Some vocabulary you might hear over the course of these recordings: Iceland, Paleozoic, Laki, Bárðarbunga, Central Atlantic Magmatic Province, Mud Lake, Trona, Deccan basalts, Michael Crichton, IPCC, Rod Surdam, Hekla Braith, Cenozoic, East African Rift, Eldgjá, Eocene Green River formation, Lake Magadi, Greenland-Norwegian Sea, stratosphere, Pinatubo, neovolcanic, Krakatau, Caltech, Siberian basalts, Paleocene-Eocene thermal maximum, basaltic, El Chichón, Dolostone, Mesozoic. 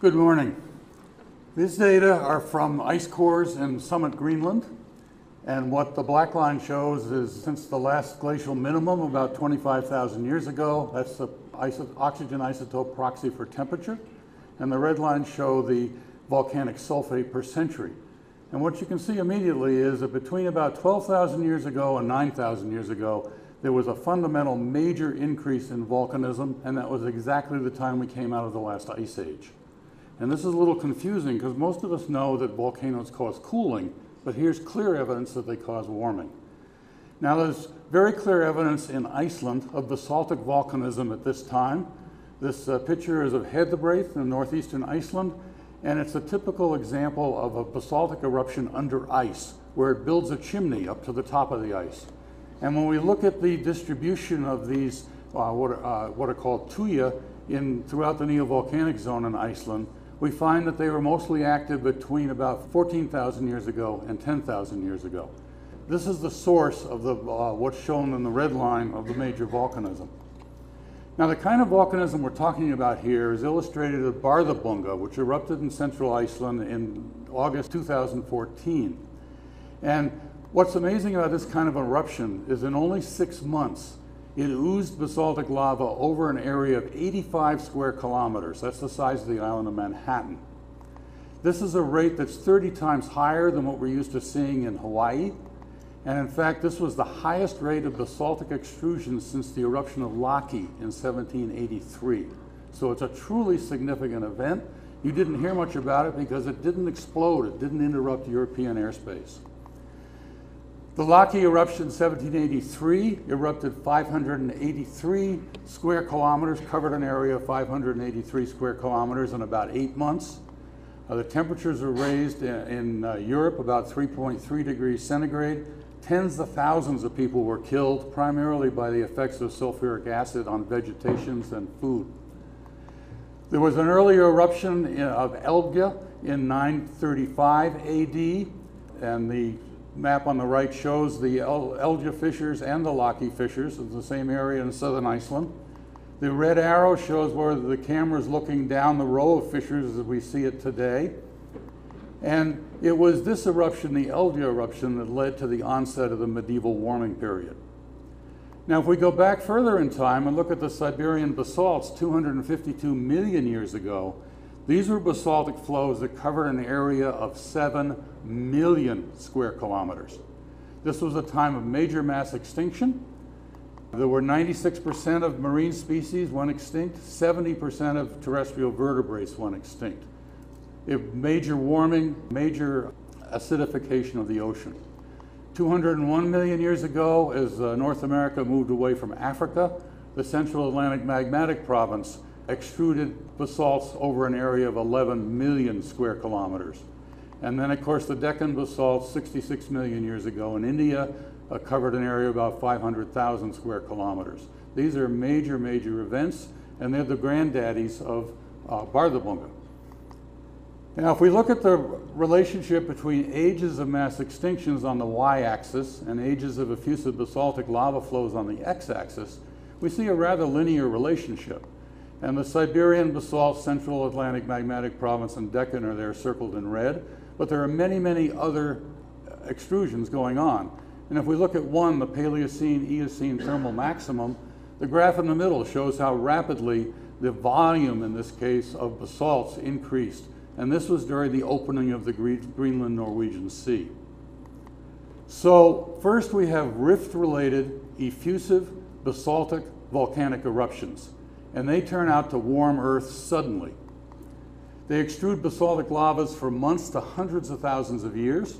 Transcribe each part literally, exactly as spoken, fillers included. Good morning. These data are from ice cores in Summit, Greenland. And what the black line shows is since the last glacial minimum about twenty-five thousand years ago, that's the iso- oxygen isotope proxy for temperature. And the red lines show the volcanic sulfate per century. And what you can see immediately is that between about twelve thousand years ago and nine thousand years ago, there was a fundamental major increase in volcanism, and that was exactly the time we came out of the last ice age. And this is a little confusing because most of us know that volcanoes cause cooling, but here's clear evidence that they cause warming. Now there's very clear evidence in Iceland of basaltic volcanism at this time. This uh, picture is of Hekla Braith in northeastern Iceland, and it's a typical example of a basaltic eruption under ice, where it builds a chimney up to the top of the ice. And when we look at the distribution of these, uh, what, are, uh, what are called tuya, in, throughout the neovolcanic zone in Iceland, we find that they were mostly active between about fourteen thousand years ago and ten thousand years ago. This is the source of the, uh, what's shown in the red line of the major volcanism. Now the kind of volcanism we're talking about here is illustrated at Bárðarbunga, which erupted in central Iceland in August two thousand fourteen. And what's amazing about this kind of eruption is in only six months, it oozed basaltic lava over an area of eighty-five square kilometers. That's the size of the island of Manhattan. This is a rate that's thirty times higher than what we're used to seeing in Hawaii. And in fact, this was the highest rate of basaltic extrusion since the eruption of Laki in seventeen eighty-three. So it's a truly significant event. You didn't hear much about it because it didn't explode. It didn't interrupt European airspace. The Laki eruption in seventeen eighty-three erupted five hundred eighty-three square kilometers, covered an area of five hundred eighty-three square kilometers in about eight months. Uh, the temperatures were raised in, in uh, Europe about three point three degrees centigrade. Tens of thousands of people were killed, primarily by the effects of sulfuric acid on vegetations and food. There was an earlier eruption in, of Eldgjá in nine thirty-five A D, and the map on the right shows the Eldgjá fissures and the Laki fissures of the same area in southern Iceland. The red arrow shows where the camera's looking down the row of fissures as we see it today. And it was this eruption, the Eldgjá eruption, that led to the onset of the medieval warming period. Now, if we go back further in time and look at the Siberian basalts two hundred fifty-two million years ago, these were basaltic flows that covered an area of seven million square kilometers. This was a time of major mass extinction. There were ninety-six percent of marine species went extinct, seventy percent of terrestrial vertebrates went extinct. It, major warming, major acidification of the ocean. two hundred one million years ago, as uh, North America moved away from Africa, the Central Atlantic Magmatic Province extruded basalts over an area of eleven million square kilometers. And then, of course, the Deccan basalts sixty-six million years ago in India uh, covered an area of about five hundred thousand square kilometers. These are major, major events, and they're the granddaddies of uh, Bárðarbunga. Now, if we look at the relationship between ages of mass extinctions on the y-axis and ages of effusive basaltic lava flows on the x-axis, we see a rather linear relationship. And the Siberian basalt, Central Atlantic Magmatic Province, and Deccan are there circled in red. But there are many, many other extrusions going on. And if we look at one, the Paleocene-Eocene thermal maximum, the graph in the middle shows how rapidly the volume, in this case, of basalts increased. And this was during the opening of the Greenland-Norwegian Sea. So first we have rift-related effusive basaltic volcanic eruptions. And they turn out to warm Earth suddenly. They extrude basaltic lavas for months to hundreds of thousands of years.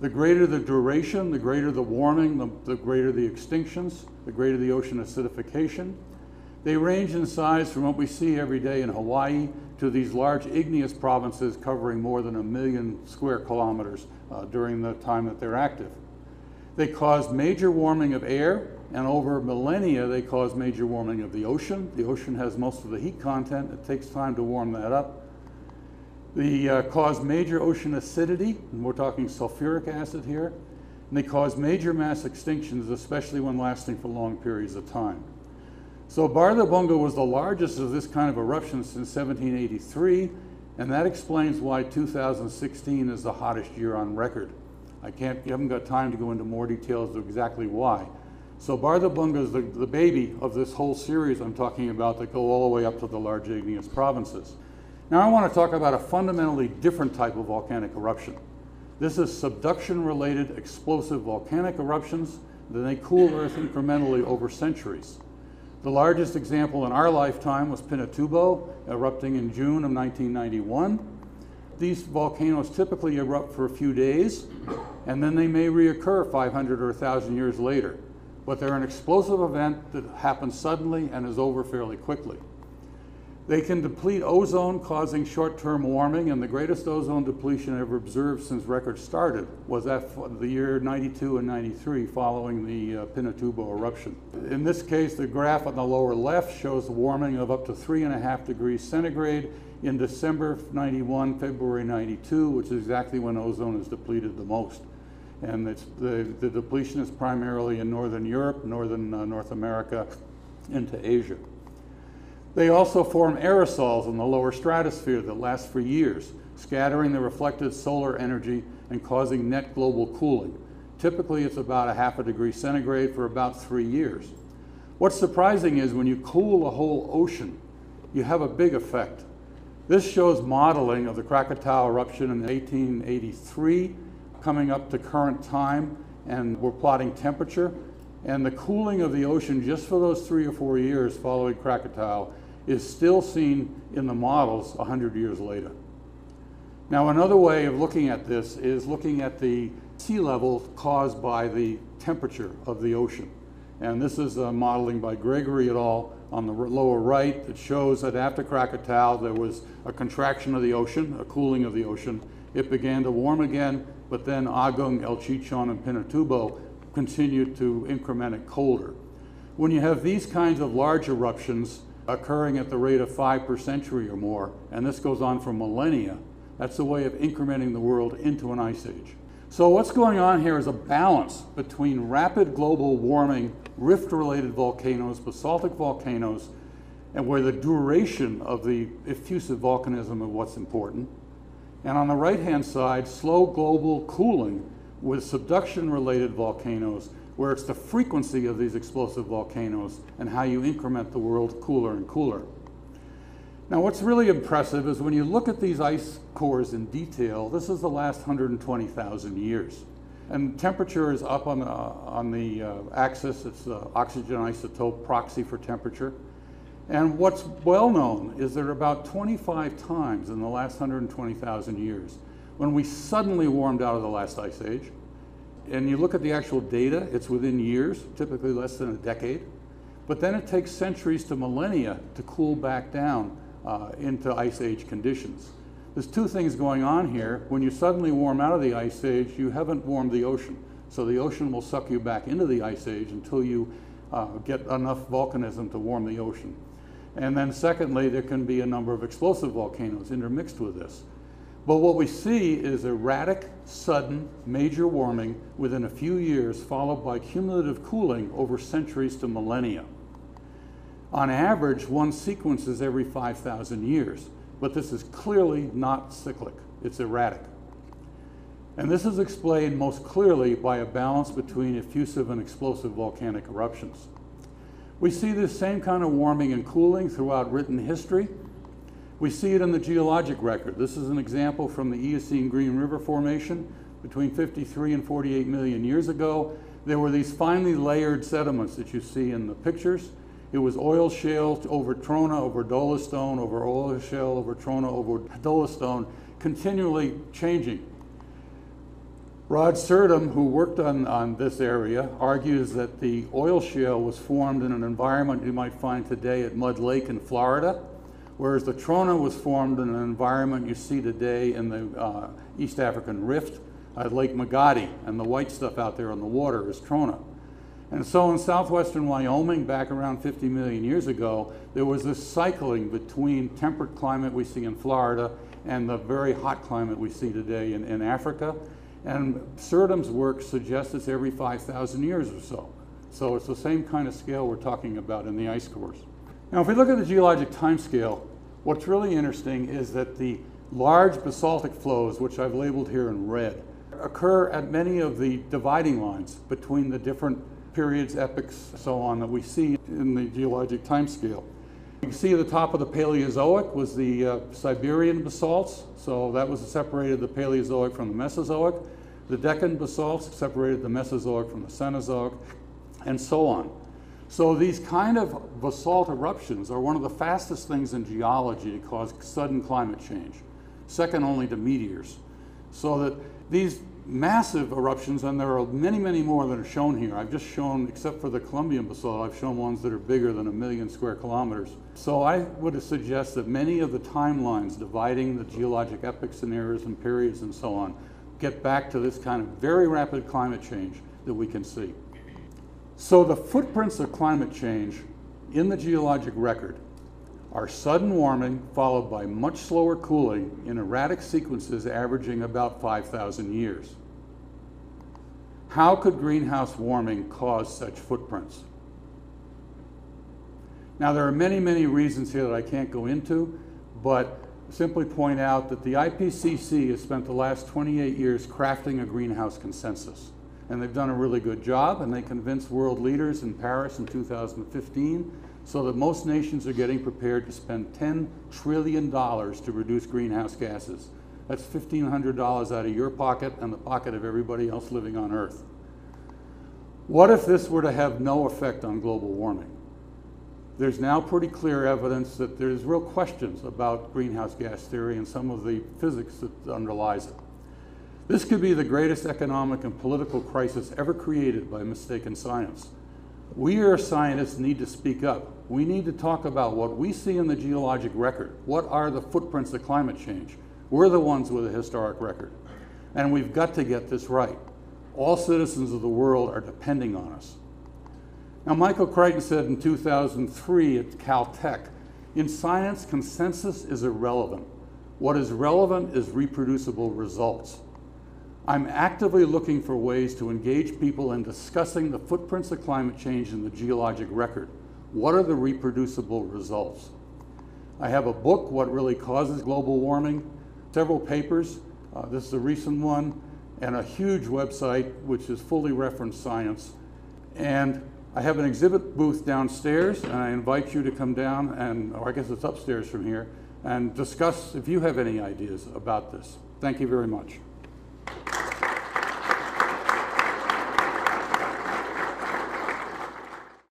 The greater the duration, the greater the warming, the, the greater the extinctions, the greater the ocean acidification. They range in size from what we see every day in Hawaii to these large igneous provinces covering more than a million square kilometers uh, during the time that they're active. They cause major warming of air, and over millennia, they cause major warming of the ocean. The ocean has most of the heat content. It takes time to warm that up. They uh, cause major ocean acidity, and we're talking sulfuric acid here. And they cause major mass extinctions, especially when lasting for long periods of time. So Bárðarbunga was the largest of this kind of eruption since seventeen eighty-three, and that explains why two thousand sixteen is the hottest year on record. I can't, you haven't got time to go into more details of exactly why. So Bárðarbunga is the, the baby of this whole series I'm talking about that go all the way up to the large igneous provinces. Now I want to talk about a fundamentally different type of volcanic eruption. This is subduction-related explosive volcanic eruptions. Then they cool Earth incrementally over centuries. The largest example in our lifetime was Pinatubo, erupting in June of nineteen ninety-one. These volcanoes typically erupt for a few days, and then they may reoccur five hundred or one thousand years later. But they're an explosive event that happens suddenly and is over fairly quickly. They can deplete ozone, causing short-term warming, and the greatest ozone depletion ever observed since records started was at the year ninety-two and ninety-three following the uh, Pinatubo eruption. In this case, the graph on the lower left shows the warming of up to three and a half degrees centigrade in December ninety-one, February ninety-two, which is exactly when ozone is depleted the most. And it's, the, the depletion is primarily in northern Europe, northern uh, North America, into Asia. They also form aerosols in the lower stratosphere that last for years, scattering the reflected solar energy and causing net global cooling. Typically, it's about a half a degree centigrade for about three years. What's surprising is when you cool a whole ocean, you have a big effect. This shows modeling of the Krakatau eruption in eighteen eighty-three, coming up to current time, and we're plotting temperature. And the cooling of the ocean just for those three or four years following Krakatau is still seen in the models one hundred years later. Now another way of looking at this is looking at the sea level caused by the temperature of the ocean. And this is uh, modeling by Gregory et al. On the lower right that shows that after Krakatau there was a contraction of the ocean, a cooling of the ocean. It began to warm again, but then Agung, El Chichón, and Pinatubo continued to increment it colder. When you have these kinds of large eruptions occurring at the rate of five per century or more, and this goes on for millennia, that's a way of incrementing the world into an ice age. So what's going on here is a balance between rapid global warming, rift-related volcanoes, basaltic volcanoes, and where the duration of the effusive volcanism is what's important. And on the right-hand side, slow global cooling with subduction-related volcanoes, where it's the frequency of these explosive volcanoes and how you increment the world cooler and cooler. Now what's really impressive is when you look at these ice cores in detail, this is the last one hundred twenty thousand years. And temperature is up on the, on the uh, axis, it's the oxygen isotope proxy for temperature. And what's well known is there are about twenty-five times in the last one hundred twenty thousand years when we suddenly warmed out of the last ice age. And you look at the actual data, it's within years, typically less than a decade. But then it takes centuries to millennia to cool back down uh, into ice age conditions. There's two things going on here. When you suddenly warm out of the ice age, you haven't warmed the ocean. So the ocean will suck you back into the ice age until you uh, get enough volcanism to warm the ocean. And then secondly, there can be a number of explosive volcanoes intermixed with this. But what we see is erratic, sudden, major warming within a few years, followed by cumulative cooling over centuries to millennia. On average, one sequence is every five thousand years, but this is clearly not cyclic, it's erratic. And this is explained most clearly by a balance between effusive and explosive volcanic eruptions. We see this same kind of warming and cooling throughout written history. We see it in the geologic record. This is an example from the Eocene Green River formation. Between fifty-three and forty-eight million years ago, there were these finely layered sediments that you see in the pictures. It was oil shale over Trona, over Dolostone, over oil shale, over Trona, over Dolostone, continually changing. Rod Surdam, who worked on, on this area, argues that the oil shale was formed in an environment you might find today at Mud Lake in Florida, whereas the Trona was formed in an environment you see today in the uh, East African Rift at Lake Magadi, and the white stuff out there on the water is Trona. And so in southwestern Wyoming, back around fifty million years ago, there was this cycling between temperate climate we see in Florida and the very hot climate we see today in, in Africa. And Surdam's work suggests it's every five thousand years or so. So it's the same kind of scale we're talking about in the ice cores. Now, if we look at the geologic time scale, what's really interesting is that the large basaltic flows, which I've labeled here in red, occur at many of the dividing lines between the different periods, epochs, so on, that we see in the geologic time scale. You can see the top of the Paleozoic was the uh, Siberian basalts, so that was separated the Paleozoic from the Mesozoic. The Deccan basalts separated the Mesozoic from the Cenozoic, and so on. So these kind of basalt eruptions are one of the fastest things in geology to cause sudden climate change, second only to meteors. So that these massive eruptions, and there are many, many more that are shown here. I've just shown, except for the Colombian basalt, I've shown ones that are bigger than a million square kilometers. So I would suggest that many of the timelines dividing the geologic epochs and eras and periods and so on get back to this kind of very rapid climate change that we can see. So the footprints of climate change in the geologic record are sudden warming followed by much slower cooling in erratic sequences averaging about five thousand years. How could greenhouse warming cause such footprints? Now, there are many, many reasons here that I can't go into, but simply point out that the I P C C has spent the last twenty-eight years crafting a greenhouse consensus. And they've done a really good job, and they convinced world leaders in Paris in two thousand fifteen, so that most nations are getting prepared to spend ten trillion dollars to reduce greenhouse gases. That's fifteen hundred dollars out of your pocket and the pocket of everybody else living on Earth. What if this were to have no effect on global warming? There's now pretty clear evidence that there's real questions about greenhouse gas theory and some of the physics that underlies it. This could be the greatest economic and political crisis ever created by mistaken science. We as scientists need to speak up. We need to talk about what we see in the geologic record. What are the footprints of climate change? We're the ones with a historic record. And we've got to get this right. All citizens of the world are depending on us. Now, Michael Crichton said in two thousand three at Caltech, "In science, consensus is irrelevant. What is relevant is reproducible results." I'm actively looking for ways to engage people in discussing the footprints of climate change in the geologic record. What are the reproducible results? I have a book, What Really Causes Global Warming, several papers, uh, this is a recent one, and a huge website which is fully referenced science. And I have an exhibit booth downstairs, and I invite you to come down, and, or I guess it's upstairs from here, and discuss if you have any ideas about this. Thank you very much.